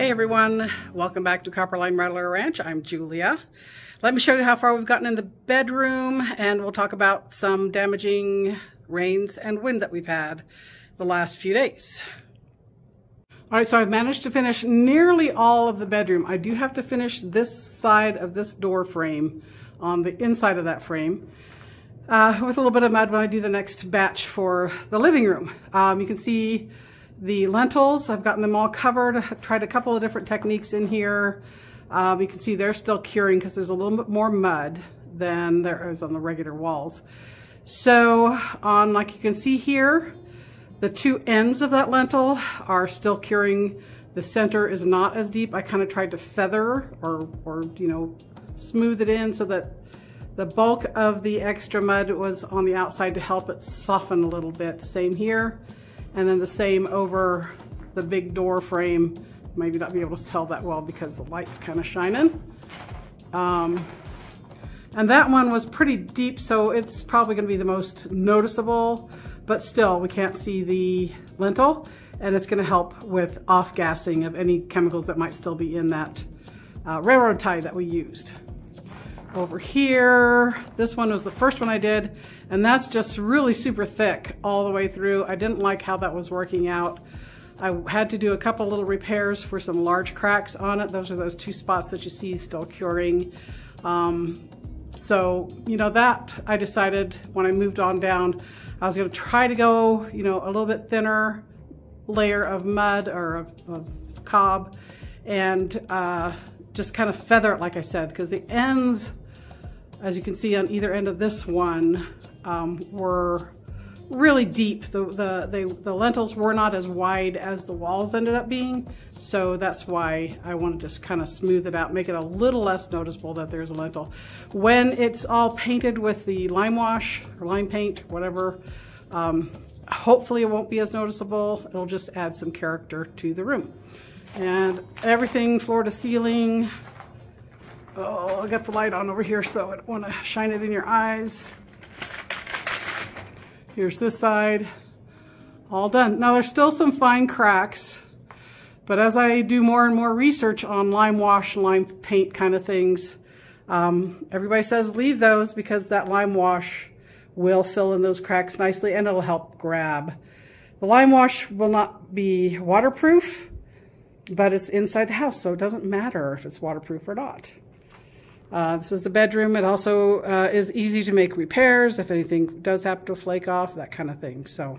Hey everyone, welcome back to Copperline Rattler Ranch. I'm Julia. Let me show you how far we've gotten in the bedroom, and we'll talk about some damaging rains and wind that we've had the last few days. All right, so I've managed to finish nearly all of the bedroom. I do have to finish this side of this door frame, on the inside of that frame, with a little bit of mud when I do the next batch for the living room. You can see the lentils, I've gotten them all covered. I've tried a couple of different techniques in here. You can see they're still curing because there's a little bit more mud than there is on the regular walls. So on, like you can see here, the two ends of that lentil are still curing. The center is not as deep. I kind of tried to feather or you know, smooth it in so that the bulk of the extra mud was on the outside to help it soften a little bit. Same here. And then the same over the big door frame. Maybe not be able to tell that well because the light's kind of shining. And that one was pretty deep, so it's probably going to be the most noticeable, but still we can't see the lintel, and it's going to help with off-gassing of any chemicals that might still be in that railroad tie that we used. Over here, this one was the first one I did, and that's just really super thick all the way through. I didn't like how that was working out. I had to do a couple little repairs for some large cracks on it. Those are those two spots that you see still curing. So, you know, that I decided when I moved on down, I was gonna try to go, you know, a little bit thinner layer of mud or of cob, and just kind of feather it, like I said, because the ends, as you can see on either end of this one, were really deep. The lentils were not as wide as the walls ended up being, so that's why I want to just kind of smooth it out, make it a little less noticeable that there's a lentil. When it's all painted with the lime wash or lime paint, whatever, hopefully it won't be as noticeable. It'll just add some character to the room. And everything floor to ceiling. Oh, I got the light on over here, so I don't want to shine it in your eyes. Here's this side, all done. Now there's still some fine cracks, but as I do more and more research on lime wash, lime paint kind of things, everybody says leave those because that lime wash will fill in those cracks nicely and it'll help grab. The lime wash will not be waterproof, but it's inside the house, so it doesn't matter if it's waterproof or not. This is the bedroom. It also is easy to make repairs if anything does happen to flake off, that kind of thing. So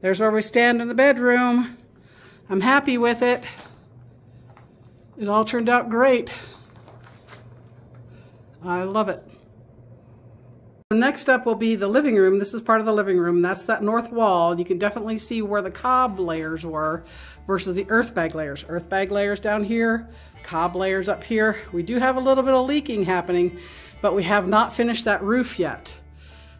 there's where we stand in the bedroom. I'm happy with it. It all turned out great. I love it. Next up will be the living room. This is part of the living room. That's that north wall. You can definitely see where the cob layers were versus the earthbag layers. Earthbag layers down here, cob layers up here. We do have a little bit of leaking happening, but we have not finished that roof yet.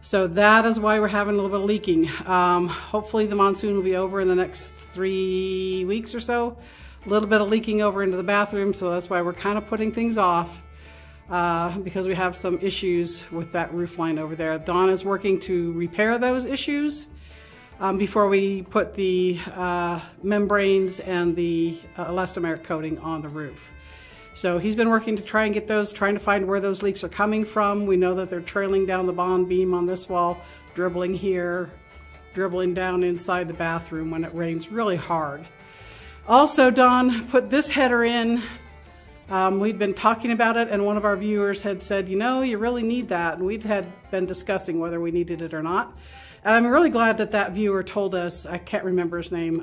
So that is why we're having a little bit of leaking. Hopefully the monsoon will be over in the next 3 weeks or so. A little bit of leaking over into the bathroom, so that's why we're kind of putting things off. Because we have some issues with that roof line over there. Don is working to repair those issues before we put the membranes and the elastomeric coating on the roof. So he's been working to try and get those, trying to find where those leaks are coming from. We know that they're trailing down the bond beam on this wall, dribbling here, dribbling down inside the bathroom when it rains really hard. Also, Don put this header in. We'd been talking about it, and one of our viewers had said, you know, you really need that, and we'd had been discussing whether we needed it or not. And I'm really glad that that viewer told us, I can't remember his name,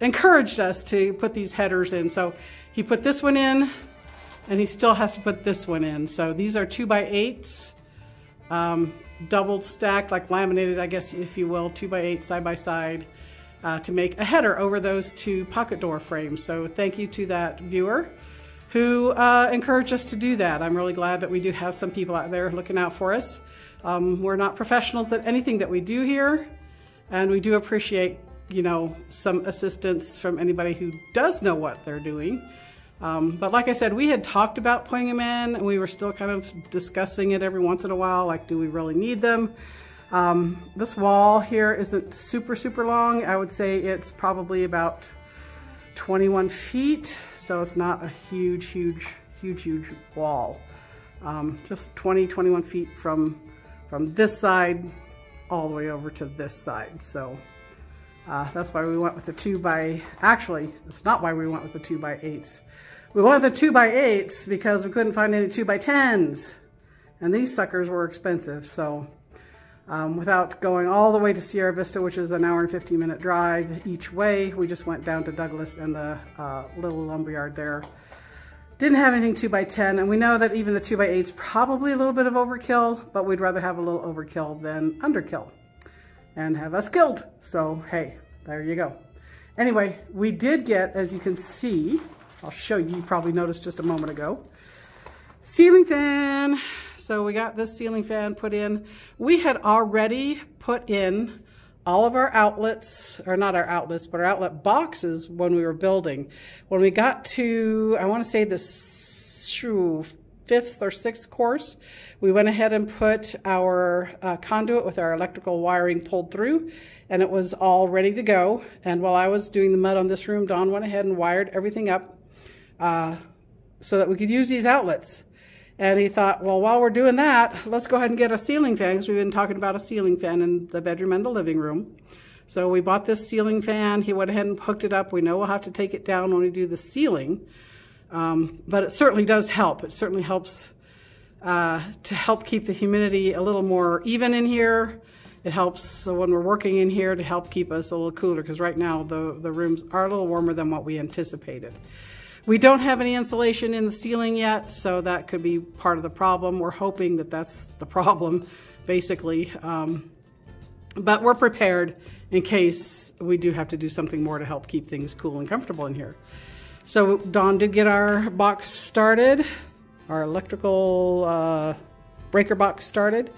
encouraged us to put these headers in. So he put this one in, and he still has to put this one in. So these are 2x8s, double stacked, like laminated, I guess, if you will, 2x8 side by side. To make a header over those two pocket door frames. So thank you to that viewer who encouraged us to do that. I'm really glad that we do have some people out there looking out for us. We're not professionals at anything that we do here, and we do appreciate, you know, some assistance from anybody who does know what they're doing. But like I said, we had talked about putting them in, and we were still kind of discussing it every once in a while, like, do we really need them? This wall here isn't super long. I would say it's probably about 21 feet, so it's not a huge wall. Just 21 feet from this side all the way over to this side. So that's why we went with the 2x, actually, it's not why we went with the 2x8s. We went with the 2x8s because we couldn't find any 2x10s. And these suckers were expensive. So without going all the way to Sierra Vista, which is an hour and 50-minute drive each way, we just went down to Douglas and the little lumberyard there. Didn't have anything 2x10, and we know that even the 2x8's probably a little bit of overkill, but we'd rather have a little overkill than underkill and have us killed. So hey, there you go. Anyway, we did get, as you can see, I'll show you, you probably noticed just a moment ago, ceiling fan. So we got this ceiling fan put in. We had already put in all of our outlets, or not our outlets, but our outlet boxes when we were building. When we got to, I want to say the 5th or 6th course, we went ahead and put our conduit with our electrical wiring pulled through, and it was all ready to go. And while I was doing the mud on this room, Don went ahead and wired everything up so that we could use these outlets. And he thought, well, while we're doing that, let's go ahead and get a ceiling fan, because we've been talking about a ceiling fan in the bedroom and the living room. So we bought this ceiling fan. He went ahead and hooked it up. We know we'll have to take it down when we do the ceiling, but it certainly does help. It certainly helps to help keep the humidity a little more even in here. It helps so when we're working in here to help keep us a little cooler, because right now the rooms are a little warmer than what we anticipated. We don't have any insulation in the ceiling yet, so that could be part of the problem. We're hoping that that's the problem, basically. But we're prepared in case we do have to do something more to help keep things cool and comfortable in here. So Don did get our box started, our electrical breaker box started.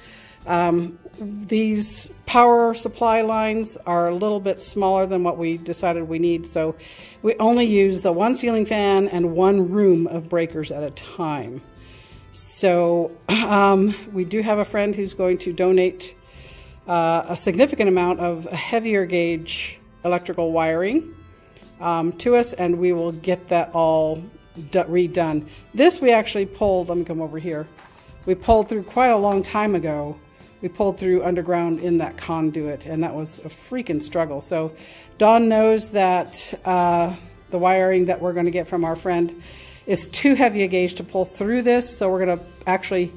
These power supply lines are a little bit smaller than what we decided we need, so we only use the one ceiling fan and one room of breakers at a time. So we do have a friend who's going to donate a significant amount of heavier gauge electrical wiring to us, and we will get that all redone. This we actually pulled, let me come over here, we pulled through quite a long time ago. We pulled through underground in that conduit, and that was a freaking struggle. So Don knows that the wiring that we're going to get from our friend is too heavy a gauge to pull through this, so we're going to actually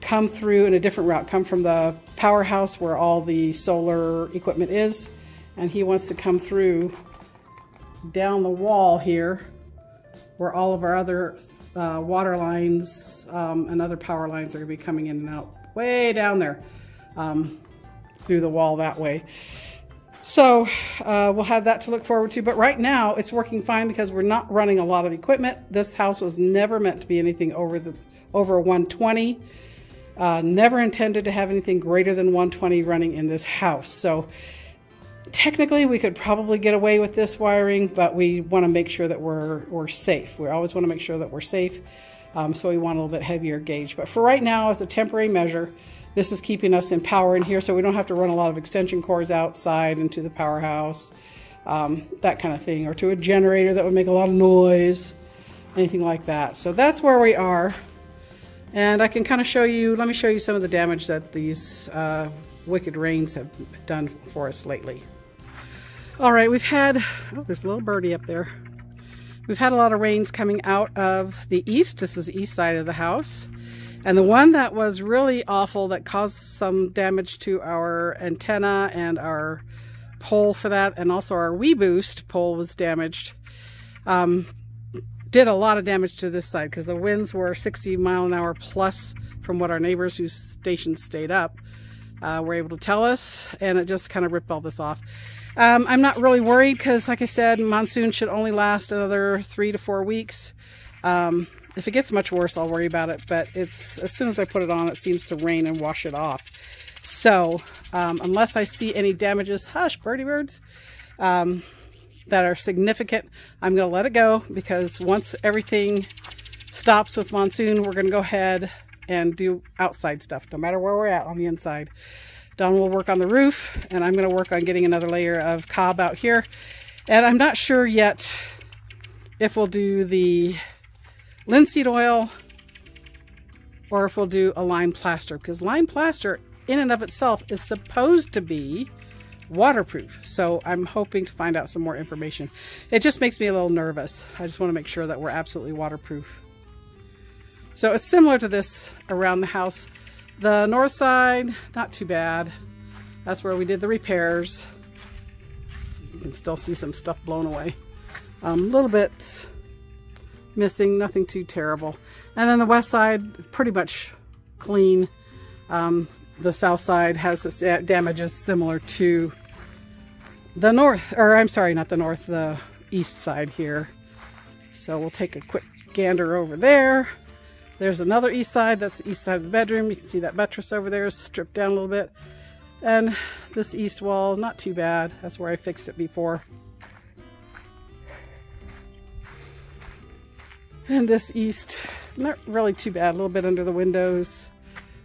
come through in a different route, come from the powerhouse where all the solar equipment is, and he wants to come through down the wall here where all of our other water lines and other power lines are going to be coming in and out way down there. Through the wall that way. So we'll have that to look forward to, but right now it's working fine because we're not running a lot of equipment. This house was never meant to be anything over 120. Never intended to have anything greater than 120 running in this house. So technically we could probably get away with this wiring, but we want to make sure that we're safe. We always want to make sure that we're safe. So we want a little bit heavier gauge, but for right now as a temporary measure, this is keeping us in power in here, so we don't have to run a lot of extension cords outside into the powerhouse, that kind of thing, or to a generator that would make a lot of noise, anything like that. So that's where we are, and I can kind of show you, let me show you some of the damage that these wicked rains have done for us lately. All right, we've had, oh, there's a little birdie up there. We've had a lot of rains coming out of the east. This is the east side of the house. And the one that was really awful that caused some damage to our antenna and our pole for that, and also our WeBoost pole was damaged, did a lot of damage to this side because the winds were 60 mph plus from what our neighbors whose stations stayed up were able to tell us, and it just kind of ripped all this off. I'm not really worried because, like I said, monsoon should only last another 3 to 4 weeks. If it gets much worse, I'll worry about it, but it's as soon as I put it on, it seems to rain and wash it off. So unless I see any damages, hush, birdie birds, that are significant, I'm going to let it go, because once everything stops with monsoon, we're going to go ahead and do outside stuff, no matter where we're at on the inside. Don will work on the roof, and I'm going to work on getting another layer of cob out here. And I'm not sure yet if we'll do the linseed oil or if we'll do a lime plaster, because lime plaster in and of itself is supposed to be waterproof. So I'm hoping to find out some more information. It just makes me a little nervous. I just want to make sure that we're absolutely waterproof. So it's similar to this around the house. The north side, not too bad. That's where we did the repairs. You can still see some stuff blown away. Little bit missing, nothing too terrible. And then the west side, pretty much clean. The south side has damages similar to the north, or I'm sorry, not the north, the east side here. So we'll take a quick gander over there. There's another east side. That's the east side of the bedroom. You can see that buttress over there is stripped down a little bit. And this east wall, not too bad. That's where I fixed it before. And this east, not really too bad. A little bit under the windows.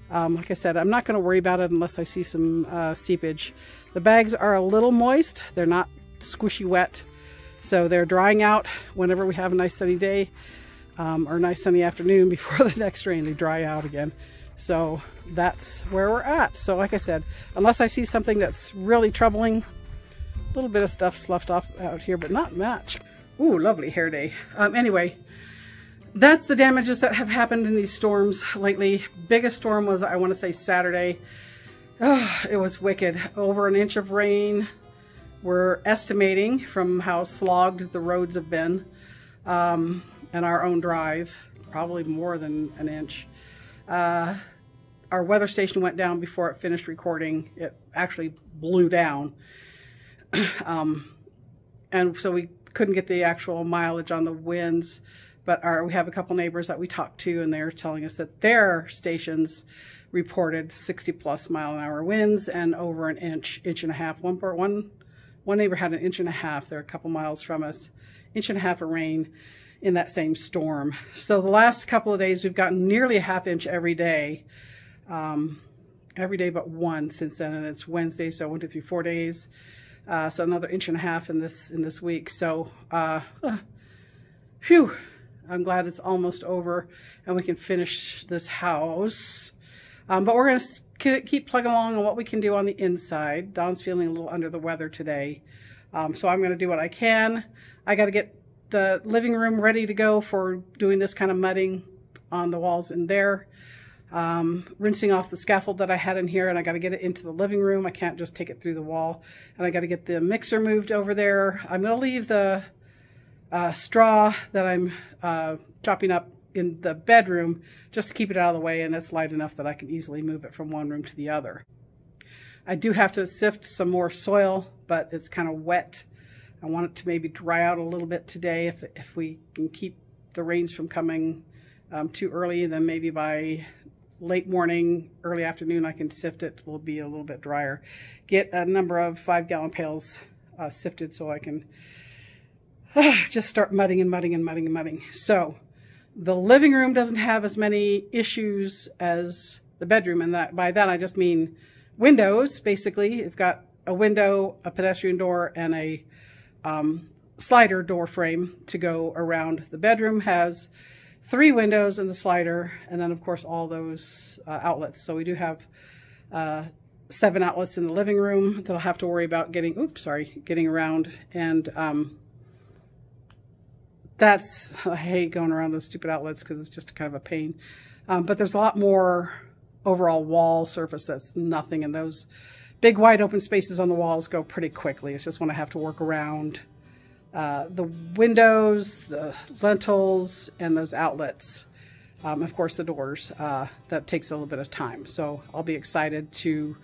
Like I said, I'm not going to worry about it unless I see some seepage. The bags are a little moist. They're not squishy wet. So they're drying out whenever we have a nice sunny day or a nice sunny afternoon before the next rain. They dry out again. So that's where we're at. So like I said, unless I see something that's really troubling, a little bit of stuff sloughed off out here, but not much. Ooh, lovely hair day. Anyway. That's the damages that have happened in these storms lately. Biggest storm was, I want to say, Saturday. Oh, it was wicked. Over an inch of rain. We're estimating from how slogged the roads have been and our own drive, probably more than an inch. Our weather station went down before it finished recording. It actually blew down. And so we couldn't get the actual mileage on the winds. But we have a couple neighbors that we talked to, and they're telling us that their stations reported 60+ mile an hour winds and over an inch, inch and a half. One neighbor had an inch and a half. They're a couple miles from us. Inch and a half of rain in that same storm. So the last couple of days, we've gotten nearly a half inch every day but one since then, and it's Wednesday, so 1, 2, 3, 4 days. So another inch and a half in this week. So, phew. I'm glad it's almost over and we can finish this house. But we're going to keep plugging along on what we can do on the inside. Don's feeling a little under the weather today. So I'm going to do what I can. I got to get the living room ready to go for doing this kind of mudding on the walls in there. Rinsing off the scaffold that I had in here, and I got to get it into the living room. I can't just take it through the wall. And I got to get the mixer moved over there. I'm going to leave the straw that I'm chopping up in the bedroom just to keep it out of the way, and it's light enough that I can easily move it from one room to the other. I do have to sift some more soil, but it's kind of wet. I want it to maybe dry out a little bit today if we can keep the rains from coming too early, then maybe by late morning, early afternoon, I can sift it. It will be a little bit drier. Get a number of 5-gallon pails sifted so I can just start mudding and mudding and mudding and mudding. So the living room doesn't have as many issues as the bedroom. And that by that, I just mean windows, basically. You've got a window, a pedestrian door, and a slider door frame to go around. The bedroom has 3 windows and the slider, and then, of course, all those outlets. So we do have 7 outlets in the living room that I'll have to worry about getting around. And I hate going around those stupid outlets because it's just kind of a pain. But there's a lot more overall wall surface that's nothing, and those big wide open spaces on the walls go pretty quickly. It's just when I have to work around the windows, the lintels, and those outlets. Of course, the doors. That takes a little bit of time. So I'll be excited to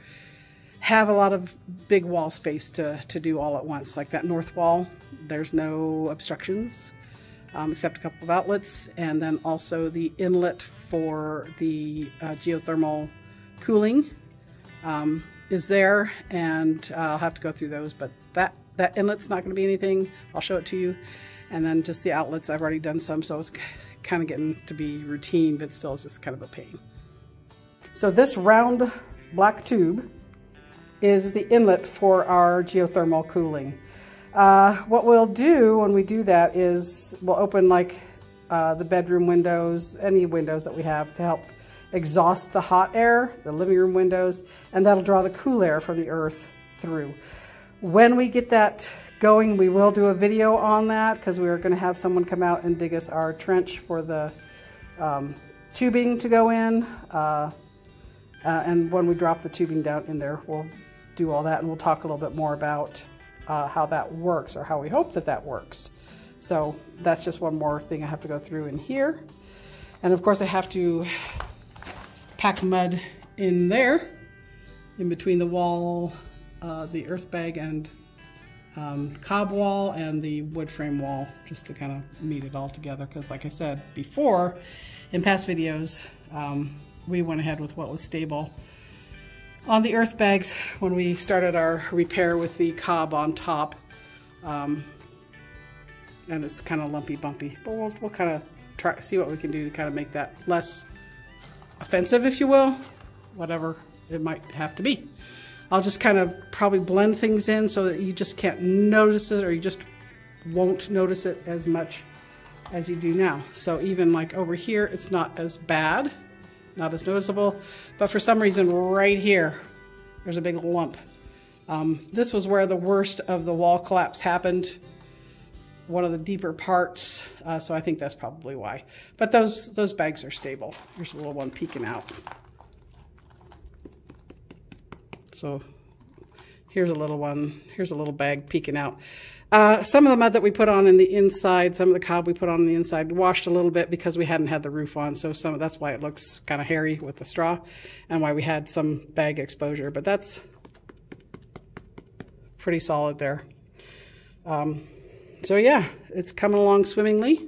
have a lot of big wall space to do all at once. Like that north wall, there's no obstructions. Except a couple of outlets, and then also the inlet for the geothermal cooling is there, and I'll have to go through those, but that inlet's not going to be anything. I'll show it to you. And then just the outlets, I've already done some, so it's kind of getting to be routine, but still it's just kind of a pain. So this round black tube is the inlet for our geothermal cooling. What we'll do when we do that is we'll open like the bedroom windows, any windows that we have to help exhaust the hot air, the living room windows, and that'll draw the cool air from the earth through. When we get that going, we will do a video on that because we're going to have someone come out and dig us our trench for the tubing to go in. And when we drop the tubing down in there, we'll do all that, and we'll talk a little bit more about how that works, or how we hope that that works. So that's just one more thing I have to go through in here. And of course I have to pack mud in there, in between the wall, the earthbag and cob wall and the wood frame wall, just to kind of meet it all together. Because like I said before in past videos, we went ahead with what was stable on the earth bags when we started our repair with the cob on top, and it's kind of lumpy bumpy, but we'll kind of try, see what we can do to kind of make that less offensive, if you will, whatever it might have to be. I'll just kind of probably blend things in so that you just can't notice it, or you just won't notice it as much as you do now. So even like over here, it's not as bad, not as noticeable, but for some reason right here, there's a big lump. This was where the worst of the wall collapse happened, one of the deeper parts, so I think that's probably why. But those bags are stable. There's a little one peeking out. So here's a little one, here's a little bag peeking out. Some of the mud that we put on in the inside, some of the cob we put on the inside, washed a little bit because we hadn't had the roof on, so that's why it looks kind of hairy with the straw, and why we had some bag exposure, but that's pretty solid there. So yeah, it's coming along swimmingly.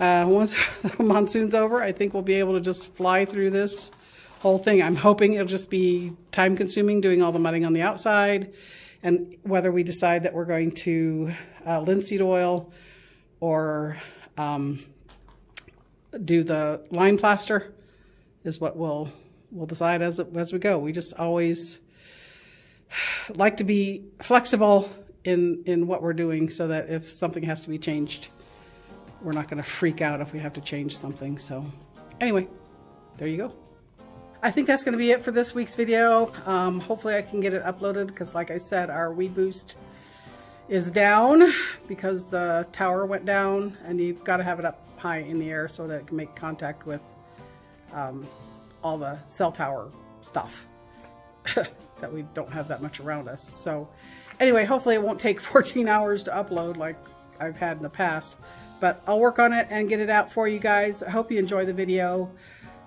Once the monsoon's over, I think we'll be able to just fly through this whole thing. I'm hoping it'll just be time consuming doing all the mudding on the outside, and whether we decide that we're going to linseed oil or do the lime plaster is what we'll decide as we go. We just always like to be flexible in what we're doing, so that if something has to be changed, we're not going to freak out if we have to change something. So anyway, there you go. I think that's going to be it for this week's video. Hopefully I can get it uploaded, because like I said, our WeBoost is down because the tower went down, and you've got to have it up high in the air so that it can make contact with all the cell tower stuff that we don't have that much around us. So anyway, hopefully it won't take 14 hours to upload like I've had in the past, but I'll work on it and get it out for you guys. I hope you enjoy the video.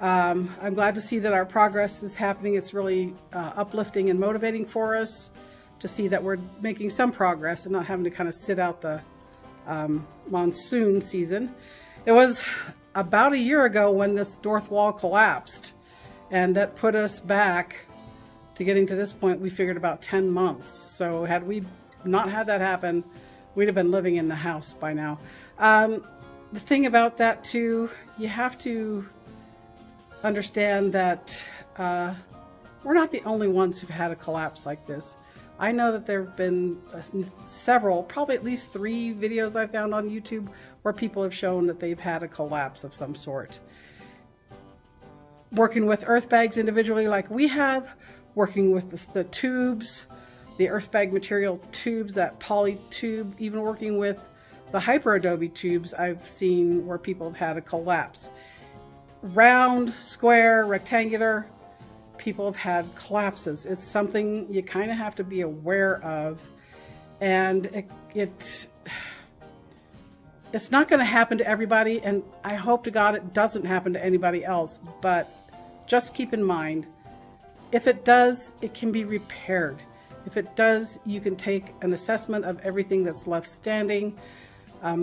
I'm glad to see that our progress is happening. It's really uplifting and motivating for us to see that we're making some progress and not having to kind of sit out the monsoon season. It was about a year ago when this north wall collapsed, and that put us back to getting to this point. We figured about 10 months. So had we not had that happen, we'd have been living in the house by now. The thing about that too, you have to understand that we're not the only ones who've had a collapse like this. I know that there have been several, probably at least 3 videos I found on YouTube where people have shown that they've had a collapse of some sort. Working with earth bags individually like we have, working with the tubes, the earth bag material tubes, that poly tube, even working with the hyper adobe tubes, I've seen where people have had a collapse. Round, square, rectangular, people have had collapses. It's something you kind of have to be aware of, and it's not going to happen to everybody, and I hope to God it doesn't happen to anybody else, but just keep in mind, if it does, it can be repaired. If it does, you can take an assessment of everything that's left standing.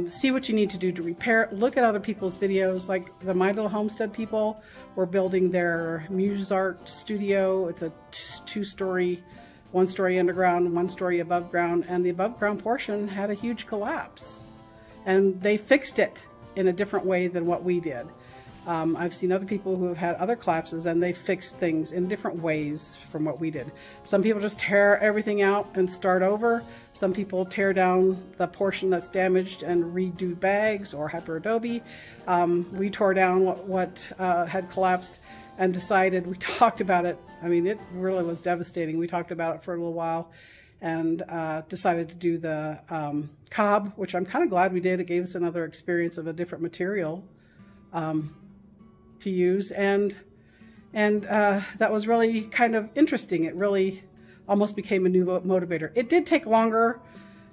See what you need to do to repair it. Look at other people's videos, like the My Little Homestead people were building their muse art studio. It's a 2-story, 1-story underground, 1-story above ground, and the above ground portion had a huge collapse, and they fixed it in a different way than what we did. I've seen other people who have had other collapses and they fixed things in different ways from what we did. Some people just tear everything out and start over. Some people tear down the portion that's damaged and redo bags or hyper adobe. We tore down what had collapsed and decided, we talked about it. I mean, it really was devastating. We talked about it for a little while and decided to do the cob, which I'm kind of glad we did. It gave us another experience of a different material to use, and that was really kind of interesting. It really almost became a new motivator. It did take longer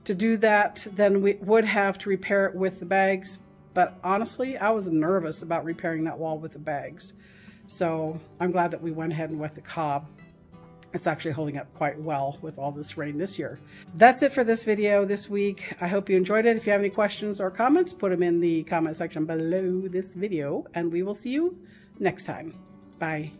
to do that than we would have to repair it with the bags, but honestly, I was nervous about repairing that wall with the bags. So I'm glad that we went ahead and went the cob. It's actually holding up quite well with all this rain this year. That's it for this video this week. I hope you enjoyed it. If you have any questions or comments, put them in the comment section below this video, and we will see you next time. Bye.